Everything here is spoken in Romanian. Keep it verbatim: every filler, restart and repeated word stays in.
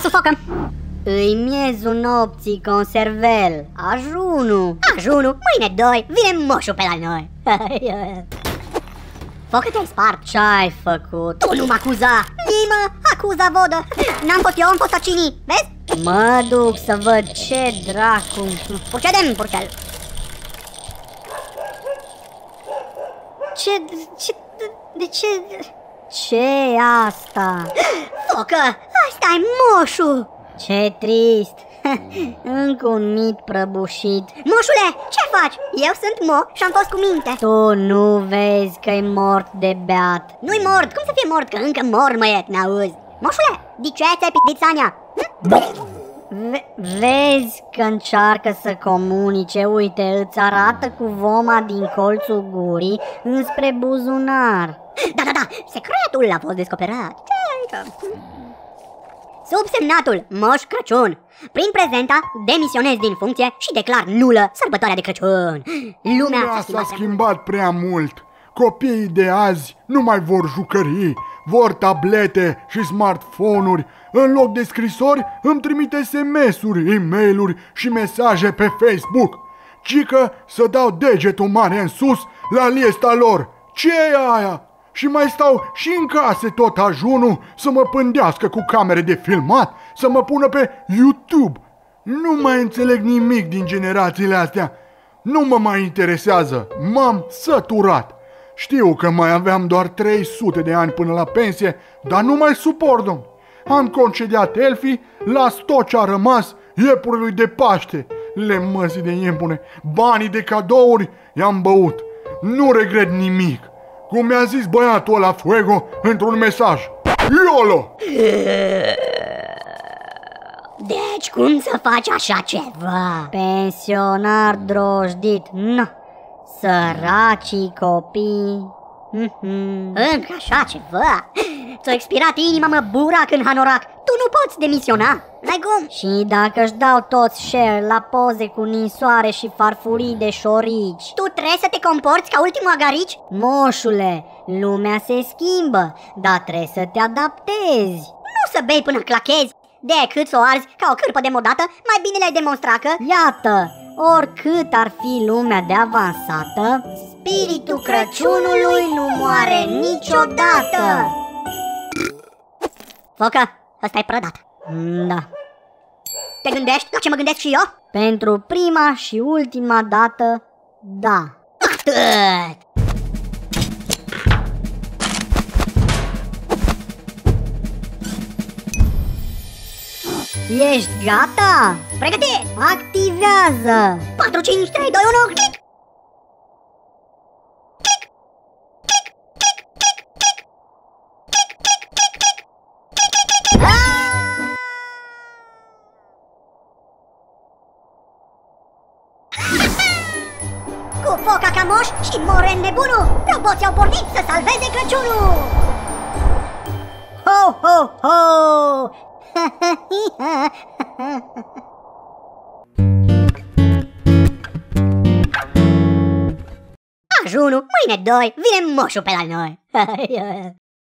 sufocă! Îi miezul nopții, conservel, ajunul! Ajunul, mâine doi, vine moșul pe la noi! Focă te-ai spart! Ce-ai făcut? Tu nu m-acuza! Nimă, acuza vodă! N-am fost eu, am fost acinii, vezi? Mă duc să văd ce dracu... Procedem, purcel! Ce... ce... de ce... ce asta? Focă, asta-i moșul! Ce trist! Încă un mit prăbușit. Moșule, ce faci? Eu sunt Mo și am fost cu minte. Tu nu vezi că-i mort de beat? Nu-i mort, cum să fie mort? Că încă mor, măiet, n-auzi. Moșule, de ce ți-ai pitit Sania? Hm? Ve vezi că încearcă să comunice, uite, îți arată cu voma din colțul gurii înspre buzunar. Da, da, da, secretul a fost descoperat. Subsemnatul Moș Crăciun, prin prezenta, demisionez din funcție și declar nulă sărbătoarea de Crăciun. Lumea s-a schimbat prea mult. Copiii de azi nu mai vor jucării, vor tablete și smartphone-uri. În loc de scrisori îmi trimite S M S-uri, e-mail-uri și mesaje pe Facebook. Cică să dau degetul mare în sus la lista lor. Ce e aia? Și mai stau și în case tot ajunul să mă pândească cu camere de filmat, să mă pună pe YouTube. Nu mai înțeleg nimic din generațiile astea. Nu mă mai interesează, m-am săturat. Știu că mai aveam doar trei sute de ani până la pensie, dar nu mai suport-o. Am concediat elfii, las tot ce a rămas iepurului de Paște. Le măsii de iepune, banii de cadouri i-am băut. Nu regret nimic. Cum mi-a zis băiatul ăla Fuego într-un mesaj. YOLO! Deci cum să faci așa ceva? Pensionar drojdit, nu. Săracii copii. Încă așa ceva? Ți-a expirat inima, mă, burac în hanorac. Tu nu poți demisiona. N-ai cum. Și dacă-și dau toți share la poze cu ninsoare și farfurii de șorici, tu trebuie să te comporți ca ultimul agarici? Moșule, lumea se schimbă, dar trebuie să te adaptezi. Nu să bei până clachezi, decât să o arzi ca o cârpă demodată. Mai bine le-ai demonstrat că... Iată, oricât ar fi lumea de avansată, spiritul Crăciunului nu moare niciodată. Focă, ăsta-i prădat. Da. Te gândești la ce mă gândesc și eu? Pentru prima și ultima dată, da. Atât! Ești gata? Pregătit! Activează! patru, cinci, trei, doi, unu, click! Foca ca moș și moren nebunul, roboții au pornit să salveze Crăciunul! Ho, ho, ho! Ajunul, mâine doi, vine moșul pe la noi!